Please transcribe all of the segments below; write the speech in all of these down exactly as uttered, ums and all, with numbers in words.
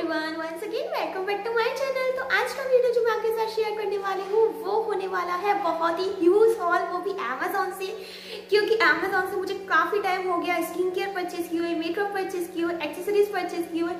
Everyone, once again welcome back to my channel. तो आज का वीडियो जो मैं आपके साथ शेयर करने वाली हूँ वो होने वाला है बहुत ही ह्यूज हॉल, वो भी अमेजोन से, क्योंकि अमेजोन से मुझे काफ़ी टाइम हो गया स्किन केयर परचेज किए हुए, मेकअप परचेज किए हुए, एक्सेसरीज परचेज किए हुए।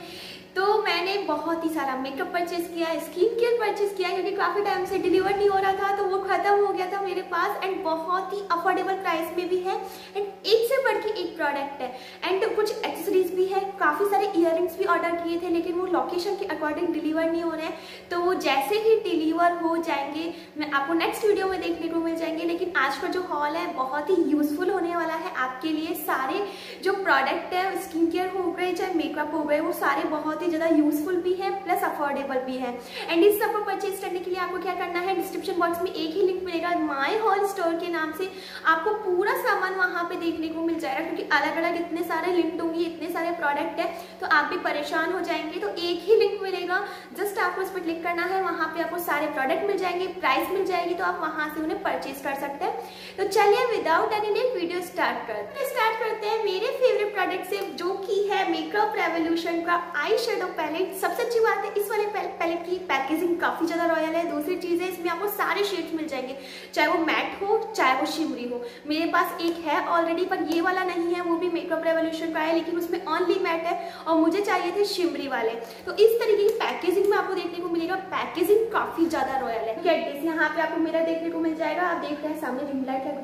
तो मैंने बहुत ही सारा मेकअप परचेज किया, स्किन केयर परचेज किया, क्योंकि काफ़ी टाइम से डिलीवर नहीं हो रहा था तो वो ख़त्म हो गया था मेरे पास। एंड बहुत ही अफोर्डेबल प्राइस में भी है, एंड एक से बढ़ के एक प्रोडक्ट है, एंड कुछ एक्सेसरीज भी है। काफ़ी सारे ईयररिंग्स भी ऑर्डर किए थे लेकिन वो लोकेशन के अकॉर्डिंग डिलीवर नहीं हो रहे हैं, तो वो जैसे ही डिलीवर हो जाएंगे मैं आपको नेक्स्ट वीडियो में देखने को मिल जाएंगे। लेकिन आज का जो हॉल है बहुत ही यूजफुल होने वाला है आपके लिए। सारे जो प्रोडक्ट है, स्किन केयर हो गए चाहे मेकअप हो गए, वो सारे बहुत ही ज़्यादा यूजफुल भी है प्लस अफोर्डेबल भी है। एंड इस सब को परचेज करने के लिए आपको क्या करना है, डिस्क्रिप्शन बॉक्स में एक ही लिंक मिलेगा माय हॉल स्टोर के नाम से, आपको पूरा सामान वहाँ पे देखने को मिल जाएगा, क्योंकि अलग अलग इतने सारे लिंक होंगी, इतने सारे प्रोडक्ट है तो आप भी परेशान हो जाएंगे। तो एक ही लिंक मिलेगा, जस्ट आपको इस पर क्लिक करना है, वहाँ पर आपको सारे प्रोडक्ट मिल जाएंगे, प्राइस मिल जाएगी, तो आप वहाँ से उन्हें परचेज कर सकते हैं। तो चलिए without any late video start करते स्टार्ट करते हैं मेरे फेवरेट प्रोडक्ट से, जो कि है मेकअप रेवोल्यूशन का आई शेडो पैलेट। सबसे अच्छी बात है इस वाले पैलेट की पैकेजिंग काफ़ी ज़्यादा रॉयल है। दूसरी चीज़ है इसमें आपको सारे शेड्स मिल जाएंगे, चाहे वो मैट हो चाहे वो शिमरी हो। मेरे पास एक है ऑलरेडी पर ये वाला नहीं है, वो भी मेकअप रेवोल्यूशन का है लेकिन उसमें ऑनली मैट है और मुझे चाहिए थे शिमरी वाले। तो इस तरीके की पैकेजिंग में आपको देखने को मिलेगा, पैकेजिंग काफ़ी ज़्यादा रॉयल है। गेट यहाँ पे आपको मेरा देखने को मिल जाएगा, आप देख रहे हैं सामने रिंग लाइट है,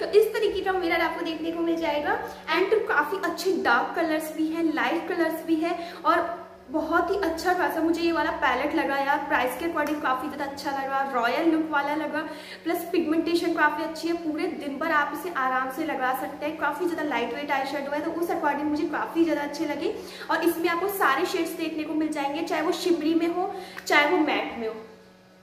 तो इस तरीके का मिरर आपको देखने को मिल जाएगा। एंड तो काफ़ी अच्छे डार्क कलर्स भी हैं, लाइट कलर्स भी है, और बहुत ही अच्छा खासा मुझे ये वाला पैलेट लगा यार। प्राइस के अकॉर्डिंग काफ़ी ज़्यादा अच्छा लगा, रॉयल लुक वाला लगा, प्लस पिगमेंटेशन काफ़ी अच्छी है। पूरे दिन भर आप इसे आराम से लगा सकते हैं। काफ़ी ज़्यादा लाइट वेट आई शेडो है तो उस अकॉर्डिंग मुझे काफ़ी ज़्यादा अच्छे लगे। और इसमें आपको सारे शेड्स देखने को मिल जाएंगे, चाहे वो शिमरी में हो चाहे वो मैट में हो।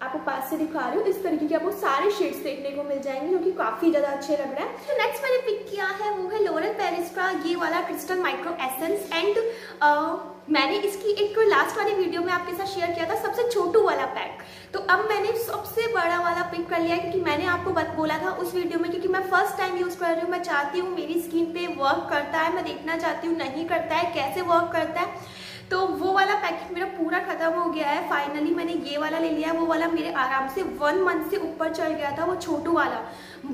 आपको पास से दिखा रही हूँ, इस तरीके के आपको सारे शेड्स देखने को मिल जाएंगे जो कि काफ़ी ज़्यादा अच्छे लग रहा है। तो नेक्स्ट मैंने पिक किया है वो है लॉरेल पैरिस का ये वाला क्रिस्टल माइक्रो एसेंस। एंड मैंने इसकी एक लास्ट वाली वीडियो में आपके साथ शेयर किया था सबसे छोटू वाला पैक, तो अब मैंने सबसे बड़ा वाला पिक कर लिया है, क्योंकि मैंने आपको बोला था उस वीडियो में, क्योंकि मैं फर्स्ट टाइम यूज़ कर रही हूँ, मैं चाहती हूँ मेरी स्किन पे वर्क करता है, मैं देखना चाहती हूँ नहीं करता है, कैसे वर्क करता है। तो वो वाला पैकेट मेरा पूरा ख़त्म हो गया है, फाइनली मैंने ये वाला ले लिया है। वो वाला मेरे आराम से वन मंथ से ऊपर चल गया था, वो छोटू वाला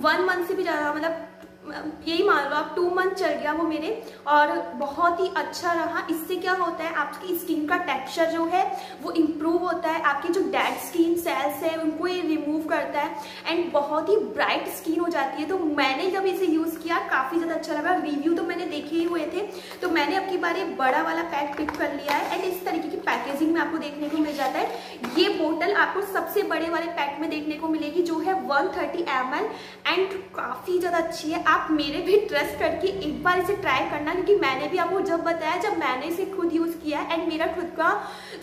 वन मंथ से भी ज़्यादा, मतलब यही मान लो आप टू मंथ चल गया वो मेरे, और बहुत ही अच्छा रहा। इससे क्या होता है, आपकी स्किन का टेक्सचर जो है वो इम्प्रूव होता है, आपकी जो डेड स्किन सेल्स है उनको ये रिमूव करता है, एंड बहुत ही ब्राइट स्किन हो जाती है। तो मैंने जब इसे यूज़ किया काफ़ी ज़्यादा अच्छा लगा, रिव्यू तो मैंने देखे ही हुए थे, तो मैंने अब की बार ये बड़ा वाला पैक पिक कर लिया है। एंड इस तरीके की पैकेजिंग में आपको देखने को मिल जाता है। ये बोतल आपको सबसे बड़े वाले पैक में देखने को मिलेगी जो है वन थर्टी एम एल, एंड काफ़ी ज़्यादा अच्छी है। आप मेरे भी ट्रस्ट करके एक बार इसे ट्राई करना, क्योंकि मैंने भी आपको जब बताया जब मैंने इसे खुद यूज़ किया है, एंड मेरा खुद का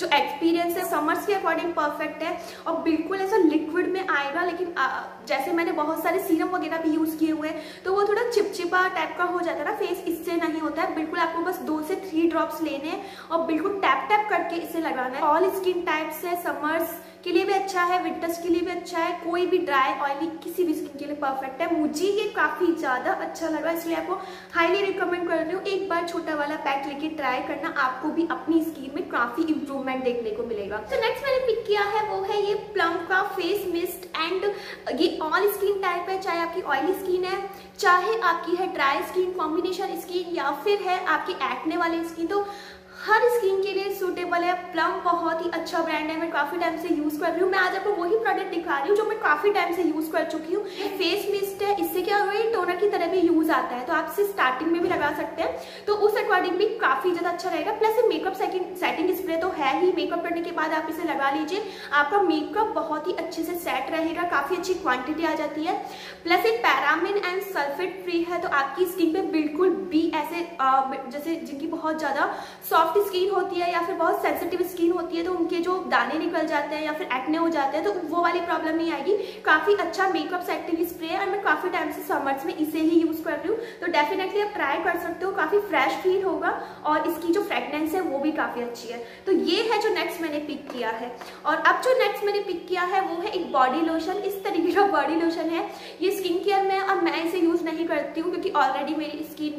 जो एक्सपीरियंस है समर्स के अकॉर्डिंग परफेक्ट है, और बिल्कुल ऐसा लिक्विड में आएगा। लेकिन आ, जैसे मैंने बहुत सारे सीरम वगैरह भी यूज़ किए हुए तो वो थोड़ा चिपचिपा टाइप का हो जाता है ना फेस, इससे नहीं होता है। बिल्कुल आपको बस दो से थ्री ड्रॉप्स लेने हैं और बिल्कुल टैप टैप करके इसे लगाना है। ऑल स्किन टाइप्स है, समर्स के लिए भी अच्छा है, विंटर्स के लिए भी अच्छा है, कोई भी ड्राई ऑयली किसी भी स्किन के लिए परफेक्ट है। मुझे ये काफ़ी ज़्यादा अच्छा लगा, इसलिए आपको हाईली रिकमेंड कर रही हूँ, एक बार छोटा वाला पैक लेके ट्राई करना, आपको भी अपनी स्किन में काफ़ी इंप्रूवमेंट देखने को मिलेगा। तो नेक्स्ट मैंने पिक किया है वो है ये प्लम का फेस मिस्ट। एंड ये ऑल स्किन टाइप है, चाहे आपकी ऑयली स्किन है, चाहे आपकी है ड्राई स्किन, कॉम्बिनेशन स्किन, या फिर है आपकी एक्ने वाली स्किन, तो हर स्किन के लिए सूटेबल है। प्लम बहुत ही अच्छा ब्रांड है, मैं काफ़ी टाइम से यूज़ कर रही हूँ। मैं आज आपको वही प्रोडक्ट दिखा रही हूँ जो मैं काफ़ी टाइम से यूज़ कर चुकी हूँ। फेस मिस्ट है, इससे क्या हुआ है टोनर की तरह भी यूज़ आता है, तो आप इसे स्टार्टिंग में भी लगा सकते हैं, तो उस अकॉर्डिंग भी काफ़ी ज़्यादा अच्छा रहेगा। प्लस ये मेकअप सेटिंग स्प्रे तो है ही, मेकअप करने के बाद आप इसे लगा लीजिए, आपका मेकअप बहुत ही अच्छे से सेट रहेगा, काफ़ी अच्छी क्वान्टिटी आ जाती है। प्लस ये पैरामिन एंड सल्फेट फ्री है, तो आपकी स्किन पर बिल्कुल भी ऐसे जैसे जिनकी बहुत ज़्यादा सॉफ्ट स्किन होती है या फिर बहुत सेंसिटिव स्किन होती है तो उनके जो दाने निकल जाते हैं या फिर एक्ने हो जाते हैं, तो वो वाली प्रॉब्लम नहीं आएगी। काफ़ी अच्छा मेकअप सेटिंग स्प्रे है और मैं काफ़ी टाइम से समर्स में इसे ही यूज़ कर रही हूँ, तो डेफिनेटली आप ट्राई कर सकते हो, काफ़ी फ्रेश फील होगा और इसकी जो फ्रेगनेंस है वो भी काफ़ी अच्छी है। तो ये है जो नेक्स्ट मैंने पिक किया है। और अब जो नेक्स्ट मैंने पिक किया है वो है एक बॉडी लोशन। इस तरीके का बॉडी लोशन है, ये स्किन केयर में अब मैं इसे यूज़ नहीं करती हूँ क्योंकि ऑलरेडी मेरी स्किन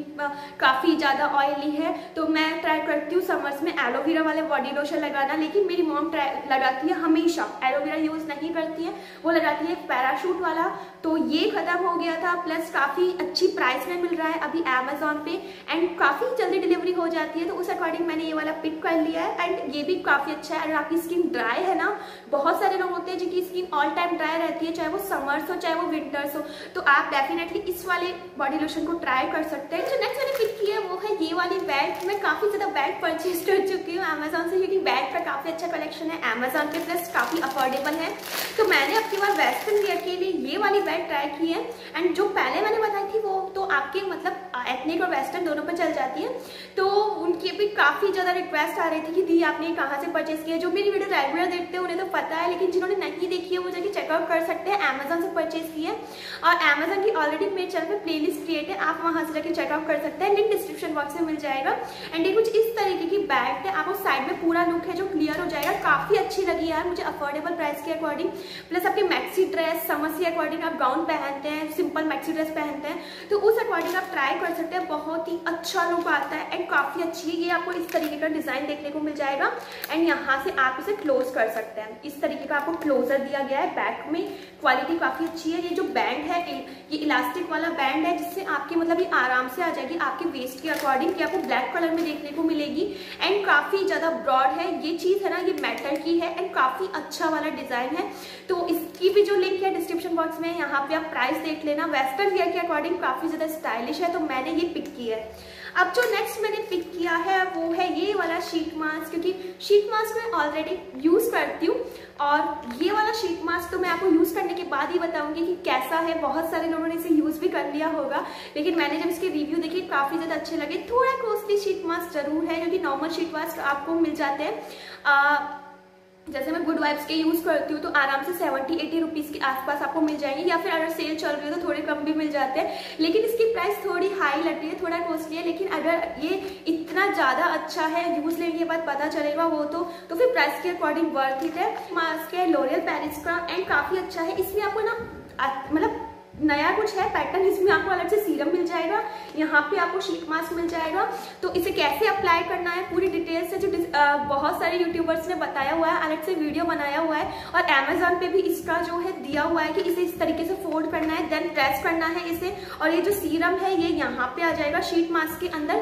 काफ़ी ज़्यादा ऑयली है, तो मैं ट्राई करती हूँ समर्स में एलोवेरा वाले बॉडी लोशन लगाना, लेकिन मेरी मॉम ट्राई लगाती है हमेशा, एलोवेरा यूज नहीं करती है, वो लगाती है पैराशूट वाला। तो ये खत्म हो गया था, प्लस काफी अच्छी प्राइस में मिल रहा है अभी अमेजोन पे, एंड काफी जल्दी डिलीवरी हो जाती है, तो उस अकॉर्डिंग मैंने ये वाला पिक कर लिया है। एंड ये भी काफी अच्छा है, और आपकी स्किन ड्राई है ना, बहुत सारे लोग होते हैं जिनकी स्किन ऑल टाइम ड्राई रहती है, चाहे वो समर्स हो चाहे वो विंटर्स हो, तो आप डेफिनेटली इस वाले बॉडी लोशन को ट्राई कर सकते हैं। जो नेक्स्ट मैंने पिक किया है वो है ये वाली बैग। मैं काफी ज्यादा बैग परचेज कर चुकी हूँ अमेजोन से, क्योंकि बैग का काफी अच्छा कलेक्शन है अमेजोन पे, प्लस काफी अफोर्डेबल है। तो मैंने अपनी बार वेस्टर्न वियर के लिए ये वाली बैग ट्राई की है, एंड जो पहले मैंने बताई थी वो तो आपके मतलब एथनिक और वेस्टर्न दोनों पर चल जाती है, तो उनके भी काफी ज्यादा रिक्वेस्ट आ रही थी कि दी आपने कहाँ से परचेज किया। जो मेरी वीडियो रेगुलर देखते हैं उन्हें तो पता है, लेकिन जिन्होंने नहीं देखी है वो जाके चेकआउट कर सकते हैं, अमेजोन से परचेज की है, और अमेजोन की ऑलरेडी मेरे चैनल पे प्लेलिस्ट क्रिएट है, आप वहाँ से जाके चेकआउट कर सकते हैं, लिंक डिस्क्रिप्शन बॉक्स में मिल जाएगा। एंड ये कुछ इस तरीके की बैग है, आपको साइड में पूरा लुक है जो क्लियर हो जाएगा, काफी अच्छी लगी यार मुझे अफोर्डेबल प्राइस के अकॉर्डिंग। प्लस आपकी मैक्सी ड्रेस, समर के अकॉर्डिंग आप गाउन पहनते हैं, सिंपल मैक्सी ड्रेस पहनते हैं, तो उस अकॉर्डिंग आप ट्राई कर सकते हैं, बहुत ही अच्छा लुक आता है एंड काफी अच्छी है। ये आपको इस तरीके का डिजाइन देखने को मिल जाएगा, एंड यहाँ से आप इसे क्लोज कर सकते हैं, इस तरीके का आपको क्लोजर दिया गया है बैक में, क्वालिटी काफी अच्छी है। ये जो बैंड है ये इलास्टिक वाला बैंड है, जिससे आपके मतलब ये आराम से आ जाएगी आपके वेस्ट के अकॉर्डिंग, आपको ब्लैक कलर में देखने को मिलेगी, एंड काफी ज्यादा ब्रॉड है ये चीज है ना, ये मेटल की है एंड काफी अच्छा वाला डिजाइन है। तो इसकी भी जो लिंक है डिस्क्रिप्शन बॉक्स में, यहाँ पे आप प्राइस देख लेना, वेस्टर्न वियर के अकॉर्डिंग काफी ज्यादा स्टाइलिश है, तो मैंने ये पिक की है। अब जो नेक्स्ट मैंने पिक किया है वो है ये वाला शीट मास्क, क्योंकि शीट मास्क मैं ऑलरेडी यूज़ करती हूँ, और ये वाला शीट मास्क तो मैं आपको यूज़ करने के बाद ही बताऊंगी कि कैसा है। बहुत सारे लोगों ने इसे यूज़ भी कर लिया होगा, लेकिन मैंने जब इसके रिव्यू देखे काफ़ी ज़्यादा अच्छे लगे। थोड़ा कॉस्टली शीट मास्क जरूर है, क्योंकि नॉर्मल शीट मास्क आपको मिल जाते हैं, जैसे मैं गुड वाइब्स के यूज़ करती हूँ तो आराम से सेवेंटी एटी रुपीज़ के आसपास आपको मिल जाएंगे, या फिर अगर सेल चल रही हो तो थोड़े कम भी मिल जाते हैं, लेकिन इसकी प्राइस थोड़ी हाई लग रही है, थोड़ा कॉस्टली है। लेकिन अगर ये इतना ज़्यादा अच्छा है, यूज़ लेने के बाद पता चलेगा वो तो तो फिर प्राइस के अकॉर्डिंग वर्थ इट है। मास्क है लॉरियल पैरिस का, एंड काफ़ी अच्छा है। इसमें आपको ना मतलब नया कुछ है पैटर्न, इसमें आपको अलग से सीरम मिल जाएगा, यहाँ पे आपको शीट मास्क मिल जाएगा। तो इसे कैसे अप्लाई करना है पूरी डिटेल से जो आ, बहुत सारे यूट्यूबर्स ने बताया हुआ है, अलग से वीडियो बनाया हुआ है, और अमेजोन पे भी इसका जो है दिया हुआ है कि इसे इस तरीके से फोल्ड करना है, देन प्रेस करना है इसे, और ये जो सीरम है ये यहाँ पे आ जाएगा शीट मास्क के अंदर,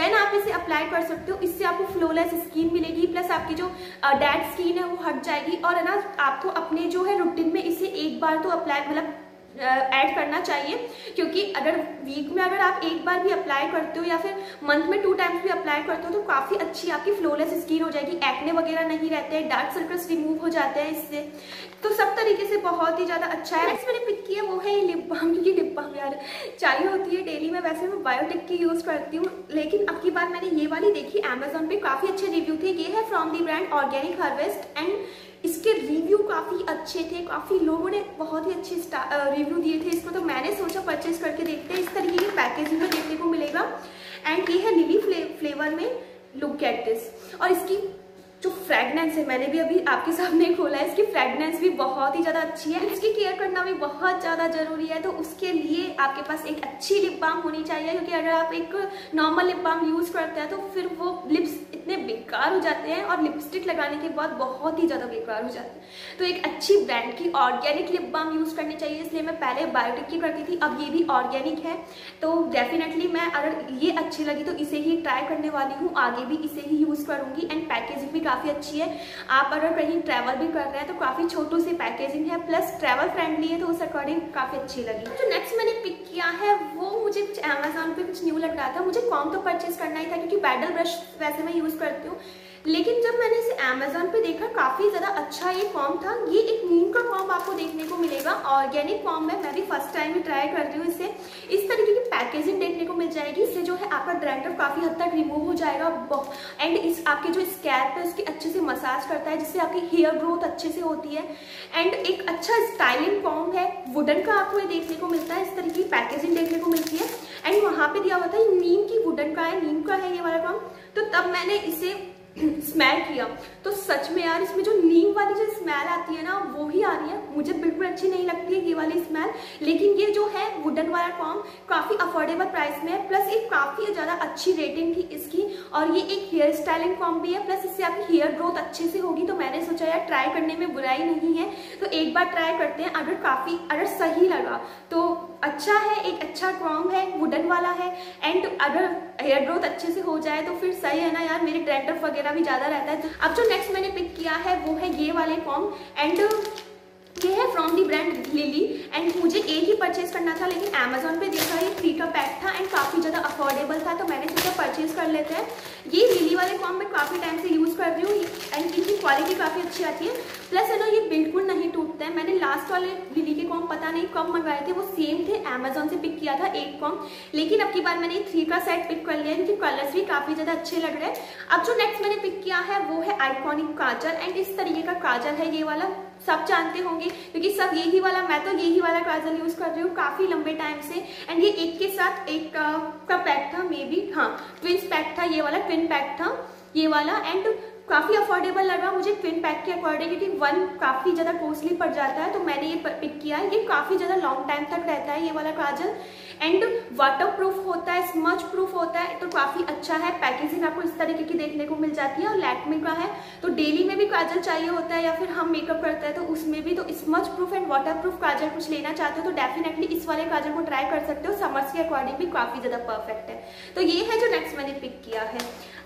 देन आप इसे अप्लाई कर सकते हो। इससे आपको फ्लोलेस स्किन मिलेगी, प्लस आपकी जो डेड स्किन है वो हट जाएगी, और है ना आपको अपने जो है रूटीन में इसे एक बार तो अप्लाई मतलब ऐड करना चाहिए, क्योंकि अगर वीक में अगर आप एक बार भी अप्लाई करते हो या फिर मंथ में टू टाइम्स भी अप्लाई करते हो तो काफ़ी अच्छी आपकी फ्लोलेस स्किन हो जाएगी, एक्ने वगैरह नहीं रहते हैं, डार्क सर्कल्स रिमूव हो जाते हैं इससे, तो सब तरीके से बहुत ही ज़्यादा अच्छा है। नेक्स्ट मैंने पिक किया वो है लिप बाम, क्योंकि लिप बाम यार चाहिए होती है डेली में, वैसे मैं बायोटिक की यूज़ करती हूँ, लेकिन अब की बार मैंने ये वाली देखी अमेजोन पर, काफ़ी अच्छे रिव्यू थे। ये है from the brand Organic Harvest, and इसके रिव्यू काफ़ी अच्छे थे, काफ़ी लोगों ने बहुत ही अच्छे रिव्यू दिए थे इसको, तो मैंने सोचा परचेज करके देखते हैं। इस तरीके की पैकेजिंग में देखने को मिलेगा, एंड ये है लिली फ्ले, फ्लेवर में, लुक एट दिस, और इसकी जो फ्रेगनेंस है मैंने भी अभी आपके सामने खोला है, इसकी फ्रेगनेंस भी बहुत ही ज़्यादा अच्छी है। इसकी केयर करना भी बहुत ज़्यादा ज़रूरी है, तो उसके लिए आपके पास एक अच्छी लिप बाम होनी चाहिए, क्योंकि अगर आप एक नॉर्मल लिप बाम यूज़ करते हैं तो फिर वो लिप्स इतने बेकार हो जाते हैं, और लिपस्टिक लगाने के बाद बहुत ही ज़्यादा बेकार हो जाते हैं। तो एक अच्छी ब्रांड की ऑर्गेनिक लिप बाम यूज़ करनी चाहिए, इसलिए मैं पहले बायोटिक की करती थी, अब ये भी ऑर्गेनिक है, तो डेफिनेटली मैं अगर ये अच्छी लगी तो इसे ही ट्राई करने वाली हूँ, आगे भी इसे ही यूज़ करूँगी। एंड पैकेजिंग भी काफ़ी अच्छी है, आप अगर कहीं ट्रैवल भी कर रहे हैं तो काफ़ी छोटू सी पैकेजिंग है, प्लस ट्रैवल फ्रेंडली है, तो उस अकॉर्डिंग काफ़ी अच्छी लगी। जो नेक्स्ट मैंने पिक किया है वो मुझे कुछ अमेजोन पे कुछ न्यू लग रहा था, मुझे कॉम तो परचेज करना ही था, क्योंकि बैडल ब्रश वैसे मैं यूज़ करती हूँ, लेकिन जब मैंने इसे अमेजोन पे देखा काफ़ी ज़्यादा अच्छा ये कॉम था। ये एक मूंग का कॉम आपको देखने को मिलेगा, ऑर्गेनिक कॉम है, मैं भी फर्स्ट टाइम ही ट्राई कर रही हूँ इसे। इस तरीके की पैकेजिंग देखने को मिल जाएगी, इससे जो है आपका ड्रैंड्रफ काफ़ी हद तक रिमूव हो जाएगा, एंड इस आपके जो स्कैल्प है उसकी अच्छे से मसाज करता है, जिससे आपकी हेयर ग्रोथ अच्छे से होती है, एंड एक अच्छा स्टाइलिंग कॉम है, वुडन का आपको ये देखने को मिलता है, इस तरीके की पैकेजिंग देखने को मिलती है, एंड वहाँ पर दिया हुआ था नीम की वुडन का है, नीम का है ये वाला कॉम। तो तब मैंने इसे स्मेल किया तो सच में यार इसमें जो नीम वाली जो स्मेल आती है ना वो ही आ रही है, मुझे बिल्कुल अच्छी नहीं लगती है ये वाली स्मेल। लेकिन ये जो है वुडन वाला फॉर्म काफ़ी अफोर्डेबल प्राइस में है, प्लस ये काफ़ी ज़्यादा अच्छी रेटिंग थी इसकी, और ये एक हेयर स्टाइलिंग फॉर्म भी है, प्लस इससे आपकी हेयर ग्रोथ अच्छे से होगी। तो मैंने सोचा यार ट्राई करने में बुराई नहीं है, तो एक बार ट्राई करते हैं। अगर काफ़ी अगर सही लगा तो अच्छा है, एक अच्छा फॉर्म है, वुडन वाला है, एंड अगर हेयर ग्रोथ अच्छे से हो जाए तो फिर सही है ना यार, मेरे ड्रेंड्रफ वगैरह भी ज़्यादा रहता है। अब जो नेक्स्ट मैंने पिक किया है वो है ये वाले फॉर्म, एंड ये है from the brand Lily, and मुझे एक ही परचेज करना था लेकिन अमेजोन पे देखा ये थ्री का पैक था एंड काफ़ी ज़्यादा अफोर्डेबल था, तो मैंने सोचा परचेज कर लेते हैं। ये लिली वाले फॉर्म मैं काफ़ी टाइम से यूज़ कर रही हूँ एंड इनकी क्वालिटी काफ़ी अच्छी आती है, प्लस है ना ये बिल्कुल नहीं टूटते हैं। मैंने लास्ट वाले लिली के फॉर्म पता नहीं कब मंगवाए थे, वो सेम थे, अमेजोन से पिक किया था एक फॉर्म, लेकिन अब की बार मैंने थ्री का सेट पिक कर लिया, इनके कलर्स भी काफ़ी ज़्यादा अच्छे लग रहे हैं। अब जो नेक्स्ट मैंने पिक किया है वो है आइकॉनिक काजल, एंड इस तरीके का काजल है ये वाला, सब जानते होंगे क्योंकि सब यही वाला, मैं तो यही वाला काजल यूज़ कर रही हूँ काफ़ी लंबे टाइम से, एंड ये एक के साथ एक का पैक था, मे बी हाँ ट्विंस पैक था, ये वाला ट्विन पैक था ये वाला, एंड काफ़ी अफोर्डेबल लगा मुझे ट्विन पैक के अकॉर्डिंग, क्योंकि वन काफ़ी ज़्यादा कॉस्टली पड़ जाता है, तो मैंने ये पिक किया है। ये काफ़ी ज़्यादा लॉन्ग टाइम तक रहता है ये वाला काजल, एंड वाटर प्रूफ होता है, स्मच प्रूफ होता है, तो काफ़ी अच्छा है। पैकेजिंग आपको इस तरीके की देखने को मिल जाती है, और लैक्मे का है तो डेली में भी काजल चाहिए होता है या फिर हम मेकअप करते हैं तो उसमें भी, तो smudge proof and water proof काजल कुछ लेना चाहते हो तो डेफिनेटली इस वाले काजल को ट्राई कर सकते हो, समर्स के अकॉर्डिंग भी काफ़ी ज़्यादा परफेक्ट है। तो ये है जो नेक्स्ट मैंने पिक किया है।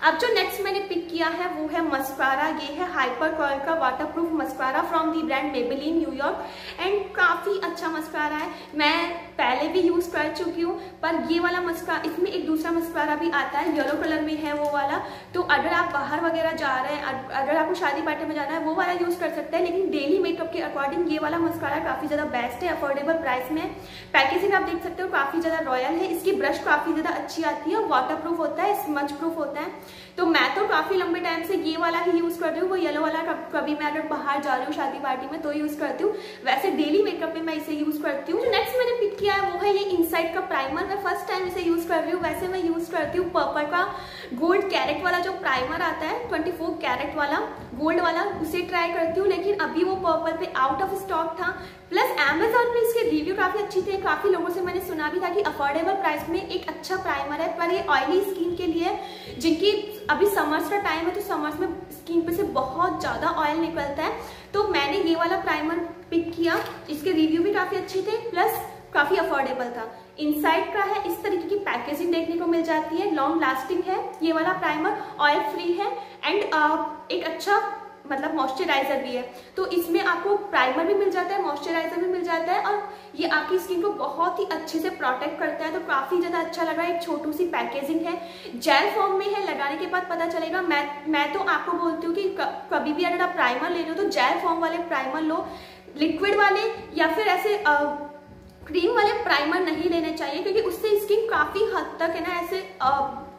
अब जो नेक्स्ट मैंने पिक किया है वो है मस्कारा, ये है हाइपर कर्ल का waterproof mascara from the brand Maybelline New York, and काफ़ी अच्छा मस्कारा है, मैं पहले भी यूज़ कर चुकी हूँ, पर ये वाला मस्कारा, इसमें एक दूसरा मस्कारा भी आता है येलो कलर में है वो वाला, तो अगर आप बाहर वगैरह जा रहे हैं, अगर आपको शादी पार्टी में जाना है वो वाला यूज़ कर सकते हैं, लेकिन डेली मेकअप के अकॉर्डिंग ये वाला मस्कारा काफ़ी ज़्यादा बेस्ट है, अफोर्डेबल प्राइस में। पैकेजिंग आप देख सकते हो काफ़ी ज़्यादा रॉयल है, इसकी ब्रश काफ़ी ज़्यादा अच्छी आती है, वाटर प्रूफ होता है, स्मच प्रूफ होता है, तो मैं तो काफ़ी लंबे टाइम से ये वाला ही यूज़ कर रही हूँ, वो येलो वाला कभी मैं अगर बाहर जा रही हूँ शादी पार्टी में तो यूज़ करती हूँ, वैसे डेली मेकअप में मैं इसे यूज़ करती हूँ। जो नेक्स्ट मैंने पिक किया है वो है ये इनसाइट का प्राइमर, मैं फर्स्ट टाइम इसे यूज़ कर रही हूँ, वैसे मैं यूज़ करती हूँ पर्पल का गोल्ड कैरेट वाला जो प्राइमर आता है ट्वेंटी फोर कैरेट वाला गोल्ड वाला, उसे ट्राई करती हूँ, लेकिन अभी वो पर्पल पे आउट ऑफ स्टॉक था, प्लस अमेजोन पे इसके रिव्यू काफ़ी अच्छे थे, काफ़ी लोगों से मैंने सुना भी था कि अफोर्डेबल प्राइस में एक अच्छा प्राइमर है, पर ये ऑयली स्किन के लिए जिनकी अभी समर्स का टाइम है तो समर्स में स्किन पे से बहुत ज़्यादा ऑयल निकलता है, तो मैंने ये वाला प्राइमर पिक किया, इसके रिव्यू भी काफ़ी अच्छे थे, प्लस काफ़ी अफोर्डेबल था। इनसाइट का है, इस तरीके की पैकेजिंग देखने को मिल जाती है, लॉन्ग लास्टिंग है ये वाला प्राइमर, ऑयल फ्री है, एंड एक अच्छा मतलब मॉइस्चराइजर भी है, तो इसमें आपको प्राइमर भी मिल जाता है, मॉइस्चराइजर भी मिल जाता है, और ये आपकी स्किन को बहुत ही अच्छे से प्रोटेक्ट करता है, तो काफ़ी ज़्यादा अच्छा लगा। एक छोटू सी पैकेजिंग है, जेल फॉर्म में है, लगाने के बाद पता चलेगा। मैं मैं तो आपको बोलती हूँ कि कभी भी अगर आप प्राइमर ले रहे हो तो जेल फॉर्म वाले प्राइमर लो, लिक्विड वाले या फिर ऐसे आ, क्रीम वाले प्राइमर नहीं लेने चाहिए, क्योंकि उससे स्किन काफ़ी हद तक है ना ऐसे आ,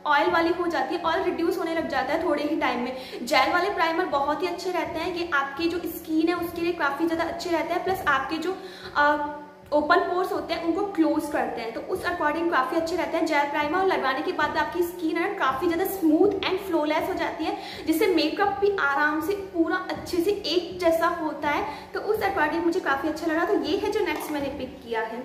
ऑयल वाली हो जाती है, ऑयल रिड्यूस होने लग जाता है थोड़े ही टाइम में। जेल वाले प्राइमर बहुत ही अच्छे रहते हैं, ये आपकी जो स्किन है उसके लिए काफ़ी ज़्यादा अच्छे रहते हैं, प्लस आपके जो ओपन पोर्स होते हैं उनको क्लोज करते हैं, तो उस अकॉर्डिंग काफ़ी अच्छे रहते हैं जेल प्राइमर, और लगाने के बाद आपकी स्किन है काफ़ी ज़्यादा स्मूथ एंड फ्लोलेस हो जाती है, जिससे मेकअप भी आराम से पूरा अच्छे से एक जैसा होता है, तो उस अकॉर्डिंग मुझे काफ़ी अच्छा लगा। तो ये है जो नेक्स्ट मैंने पिक किया है।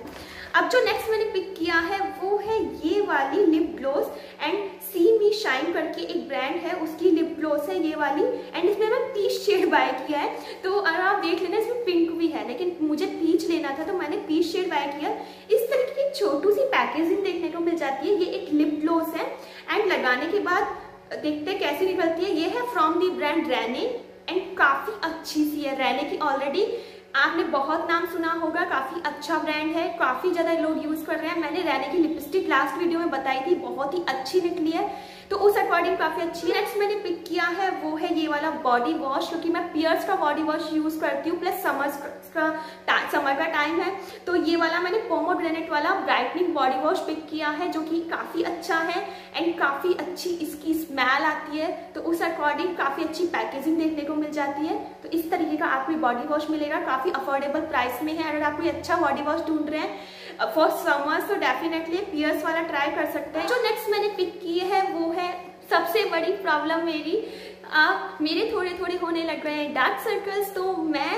अब जो नेक्स्ट मैंने पिक किया है वो है ये वाली lip gloss, and see me shine करके एक ब्रांड है उसकी लिप ग्लॉस है ये वाली, एंड इसमें मैं पीच शेड बाय किया है, तो अगर आप देख लेना इसमें पिंक भी है, लेकिन मुझे पीच लेना था तो मैंने पीच शेड बाय किया। इस तरीके की छोटू सी पैकेजिंग देखने को मिल जाती है, ये एक लिप ग्लॉस है, एंड लगाने के बाद देखते कैसी निकलती है। ये है from the brand Renee, and काफ़ी अच्छी सी है, रेने की ऑलरेडी आपने बहुत नाम सुना होगा, काफ़ी अच्छा ब्रांड है, काफ़ी ज़्यादा लोग यूज़ कर रहे हैं। मैंने रेने की लिपस्टिक लास्ट वीडियो में बताई थी, बहुत ही अच्छी निकली है, तो उस अकॉर्डिंग काफ़ी अच्छी। नेक्स्ट मैंने पिक किया है वो है ये वाला बॉडी वॉश, क्योंकि मैं पियर्स का बॉडी वॉश यूज़ करती हूँ, प्लस समर्स का समर का टाइम है, तो ये वाला मैंने पोमोग्रेनेट वाला ब्राइटनिंग बॉडी वॉश पिक किया है, जो कि काफ़ी अच्छा है, एंड काफ़ी अच्छी इसकी स्मेल आती है, तो उस अकॉर्डिंग काफ़ी अच्छी पैकेजिंग देखने को मिल जाती है। तो इस तरीके का आपको बॉडी वॉश मिलेगा, काफ़ी अफोर्डेबल प्राइस में है। अगर आप कोई अच्छा बॉडी वॉश ढूंढ रहे हैं फॉर समर्स तो डेफिनेटली पियर्स वाला ट्राई कर सकते हैं। जो नेक्स्ट मैंने पिक की है वो है सबसे बड़ी प्रॉब्लम मेरी अब मेरे थोड़े थोड़े होने लग रहे हैं डार्क सर्कल्स। तो मैं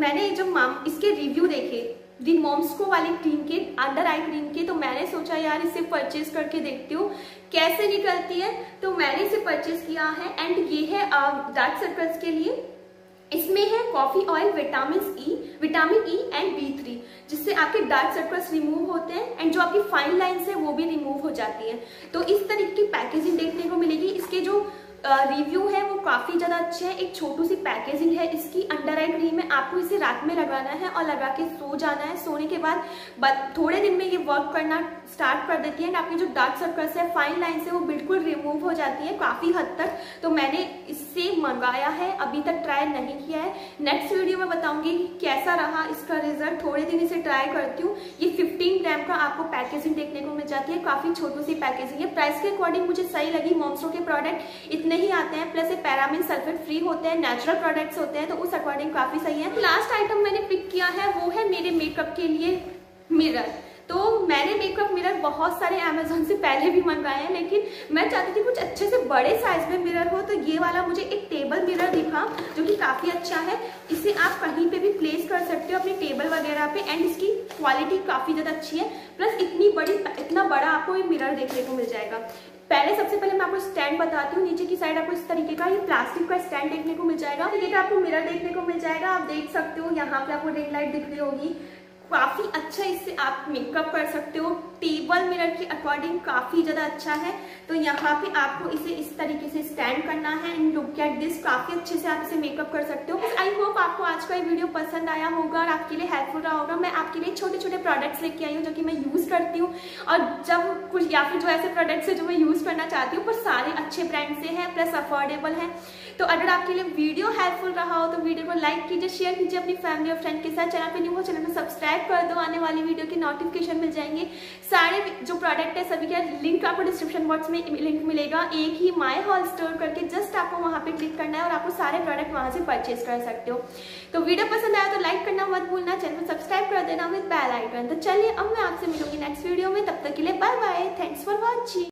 मैंने जो माम इसके रिव्यू देखे दी मॉम्स को वाली क्रीम के, अंडर आई क्रीम के, तो मैंने सोचा यार इसे परचेज करके देखती हूँ कैसे निकलती है। तो मैंने इसे परचेज किया है एंड ये है डार्क सर्कल्स के लिए। इसमें है coffee oil, vitamin E vitamin E and B three, जिससे आपके डार्क सर्कल्स रिमूव होते हैं एंड जो आपकी फाइन लाइन्स है वो भी रिमूव हो जाती है। तो इस तरीके की पैकेजिंग देखने को मिलेगी। इसके जो रिव्यू है वो काफ़ी ज़्यादा अच्छे हैं। एक छोटू सी पैकेजिंग है इसकी। अंडर आई क्रीम है, आपको इसे रात में लगाना है और लगा के सो जाना है। सोने के बाद थोड़े दिन में ये वर्क करना स्टार्ट कर देती है एंड आपके जो डार्क सर्कल्स है, फाइन लाइन है, वो बिल्कुल रिमूव हो जाती है काफ़ी हद तक। तो मैंने इससे मंगाया है, अभी तक ट्राई नहीं किया है। नेक्स्ट वीडियो में बताऊँगी कैसा रहा इसका रिजल्ट। थोड़े दिन इसे ट्राई करती हूँ। ये फिफ्टीन ग्राम का आपको पैकेजिंग देखने को मिल जाती है, काफ़ी छोटू सी पैकेजिंग है। प्राइस के अकॉर्डिंग मुझे सही लगी। मॉम्स को के प्रोडक्ट नहीं आते हैं, प्लस ये पैरामिन सल्फेट फ्री होते हैं, नेचुरल प्रोडक्ट्स होते हैं, तो उस अकॉर्डिंग काफी सही है। लास्ट आइटम मैंने पिक किया है वो है मेरे मेकअप के लिए मिरर। तो मैंने मेकअप मिरर बहुत सारे अमेजोन से पहले भी मंगाए हैं, लेकिन मैं चाहती थी कुछ अच्छे से बड़े साइज में मिरर हो। तो ये वाला मुझे एक टेबल मिरर दिखा जो कि काफ़ी अच्छा है। इसे आप कहीं पे भी प्लेस कर सकते हो, अपने टेबल वगैरह पे, एंड इसकी क्वालिटी काफ़ी ज़्यादा अच्छी है। प्लस इतनी बड़ी इतना बड़ा आपको ये मिरर देखने को मिल जाएगा। पहले सबसे पहले मैं आपको स्टैंड बताती हूँ। नीचे की साइड आपको इस तरीके का ये प्लास्टिक का स्टैंड देखने को मिल जाएगा। ये आपको मिरर देखने को मिल जाएगा। आप देख सकते हो यहाँ पे आपको रेड लाइट दिख रही होगी। काफ़ी अच्छा इससे आप मेकअप कर सकते हो। टेबल मिरर के अकॉर्डिंग काफ़ी ज़्यादा अच्छा है। तो यहाँ पे आपको इसे इस तरीके से स्टैंड करना है एंड लुक एट दिस। काफ़ी अच्छे से आप इसे मेकअप कर सकते हो। आई होप आपको आज का ये वीडियो पसंद आया होगा और आपके लिए हेल्पफुल रहा होगा। मैं आपके लिए छोटे छोटे प्रोडक्ट्स लेके आई हूँ जो कि मैं यूज़ करती हूँ, और जब कुछ या फिर जो ऐसे प्रोडक्ट्स है जो मैं यूज़ करना चाहती हूँ पर सारे अच्छे ब्रांड से हैं प्लस अफोर्डेबल हैं। तो अगर आपके लिए वीडियो हेल्पफुल रहा हो तो वीडियो को लाइक कीजिए, शेयर कीजिए अपनी फैमिली और फ्रेंड के साथ। चैनल पर न्यू हो चैनल को सब्सक्राइब कर दो, आने वाली वीडियो के नोटिफिकेशन मिल जाएंगे। सारे जो प्रोडक्ट है सभी का लिंक आपको डिस्क्रिप्शन बॉक्स में लिंक मिलेगा। एक ही माय हॉल स्टोर करके जस्ट आपको वहां पे क्लिक करना है और आपको सारे प्रोडक्ट वहां से परचेज कर सकते हो। तो वीडियो पसंद आया तो लाइक करना मत भूलना, चैनल को सब्सक्राइब कर देना विद बेल आइकन। तो चलिए अब मैं आपसे मिलूंगी नेक्स्ट वीडियो में, तब तक के लिए bye bye, thanks for watching.